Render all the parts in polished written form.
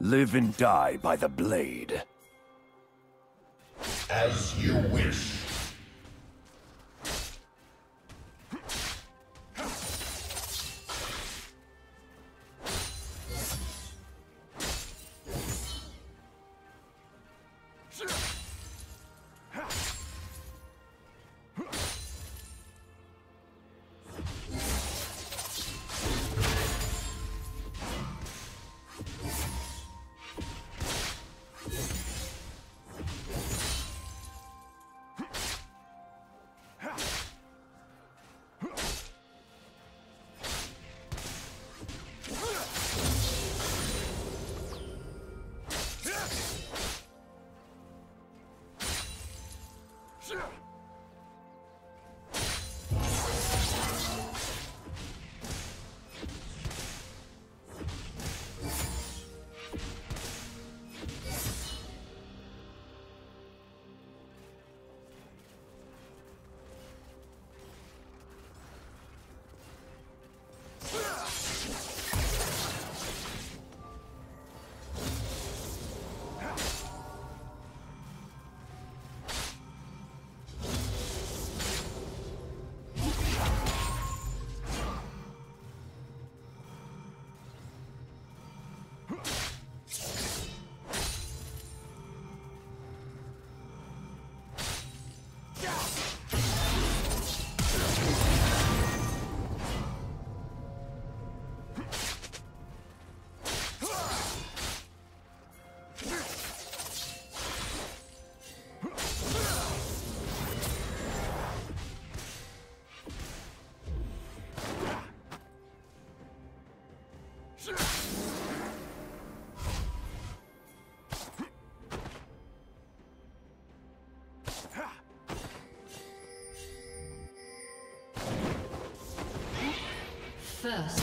Live and die by the blade. As you wish. First.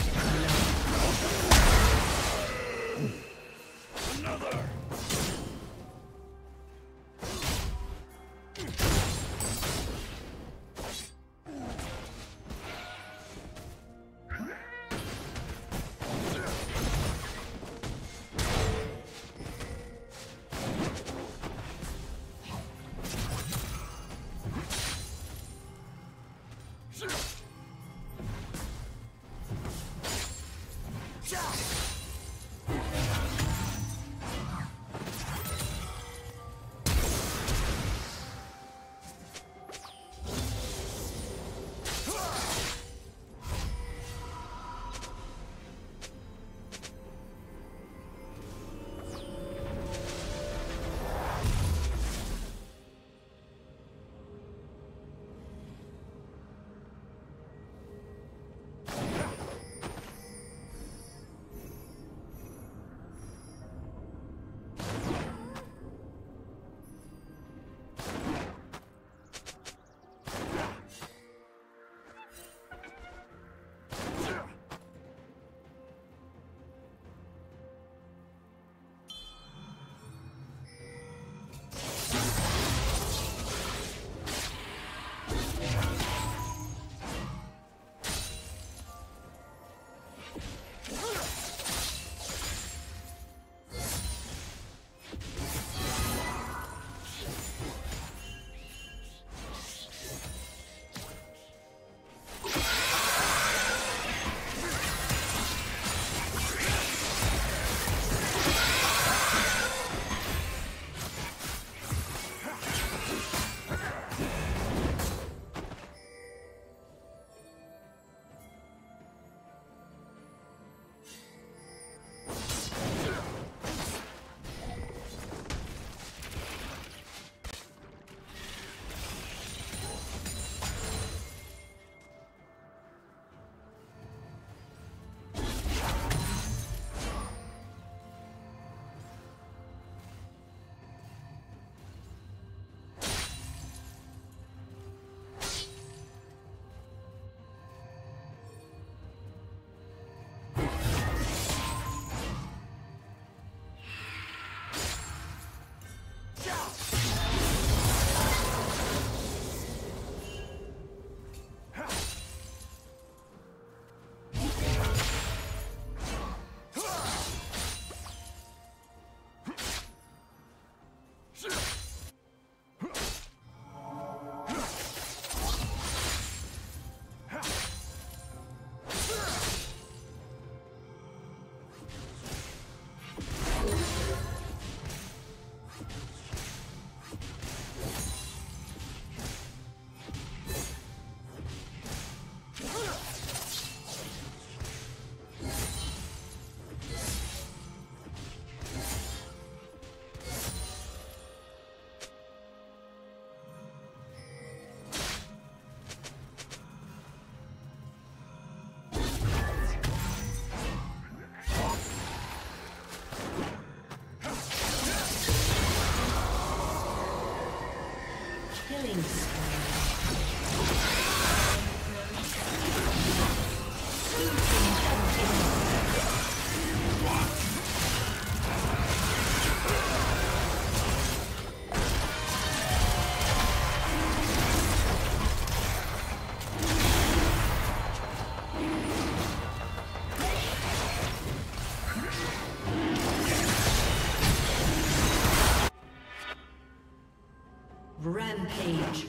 Rampage.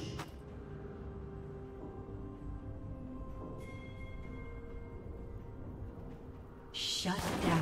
Shut down.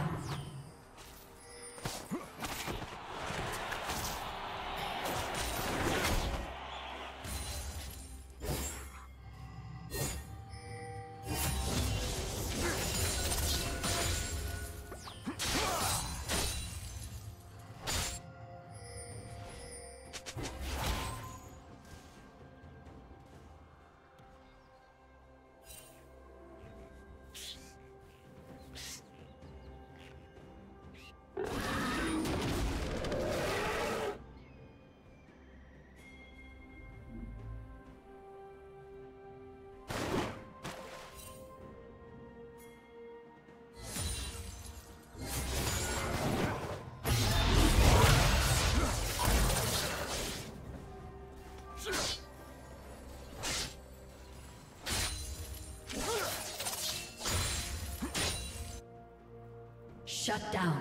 Shut down.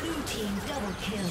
Blue team double kill.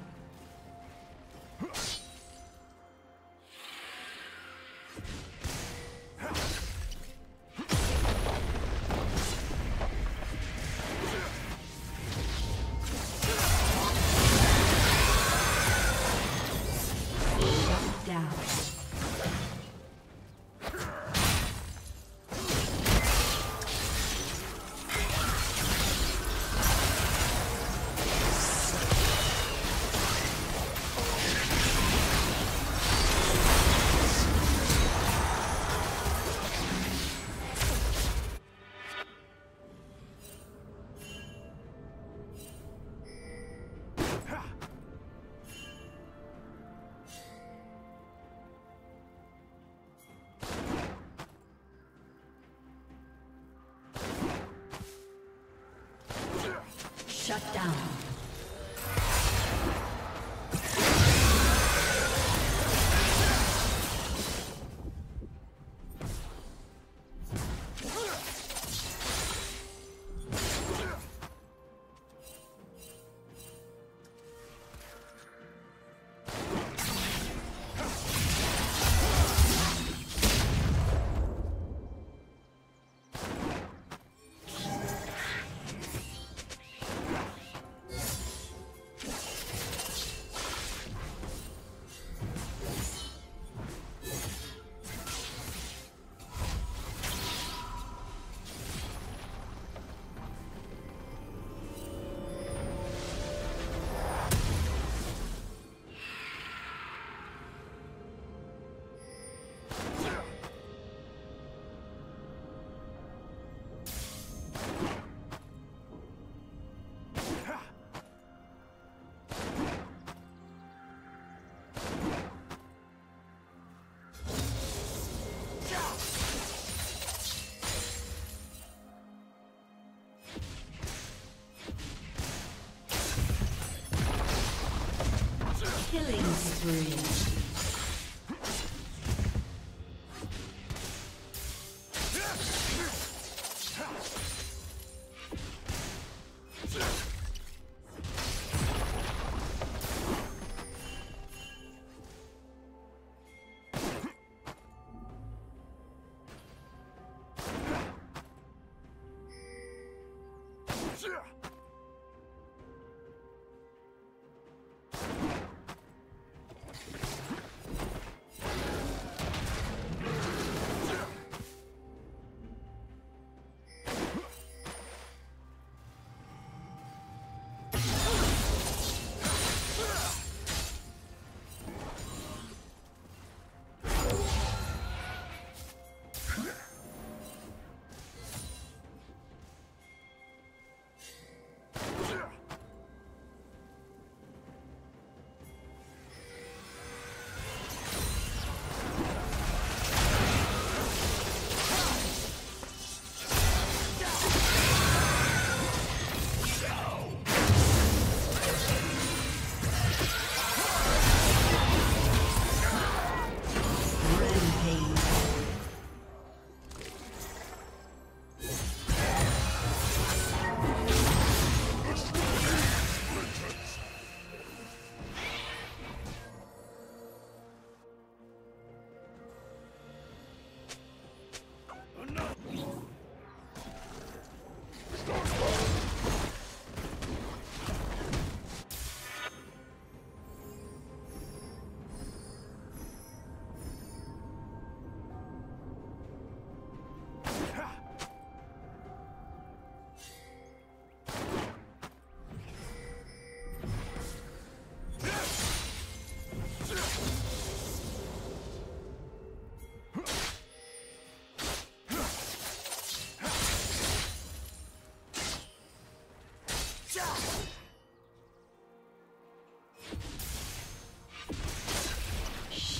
Shut down.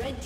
Red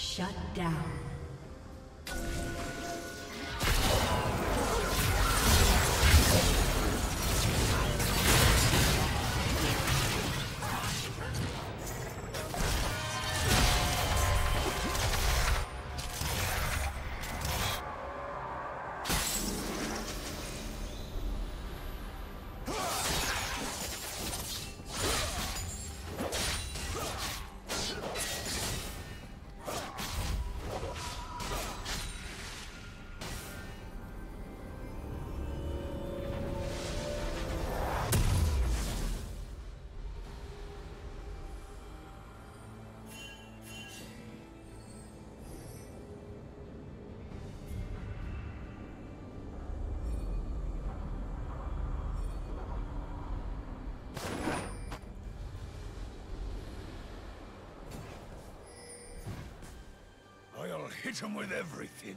Shut down. Hit him with everything.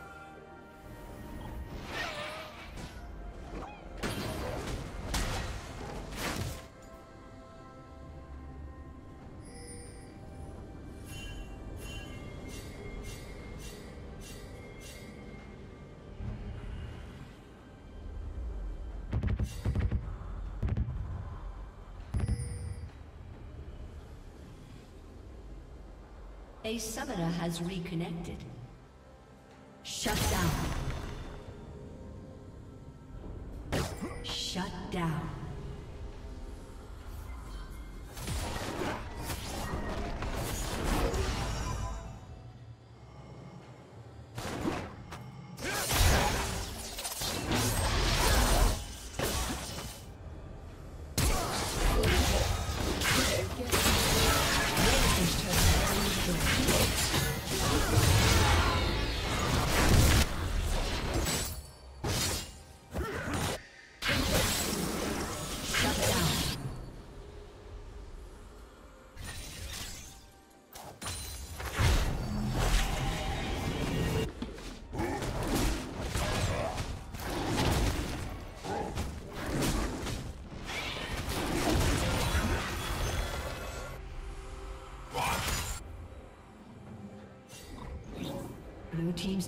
A summoner has reconnected. Shut down. Shut down. Blue team's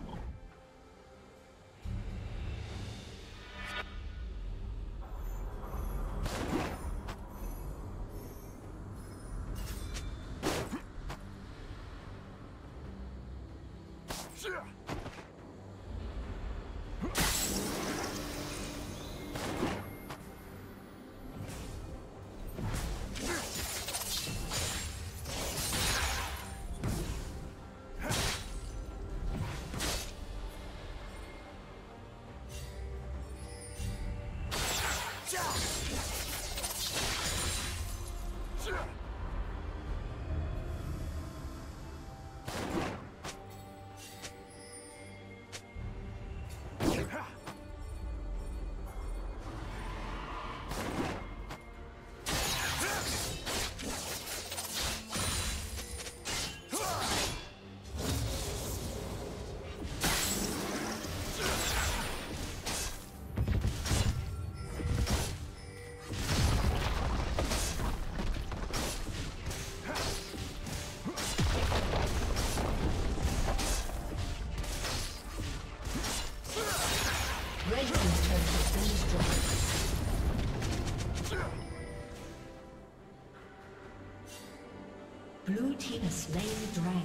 Blue team has slain the dragon.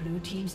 Blue team's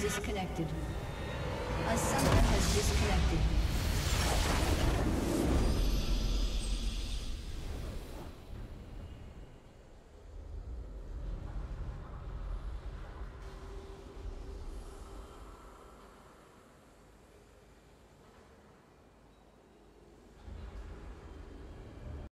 Disconnected. A summoner has disconnected.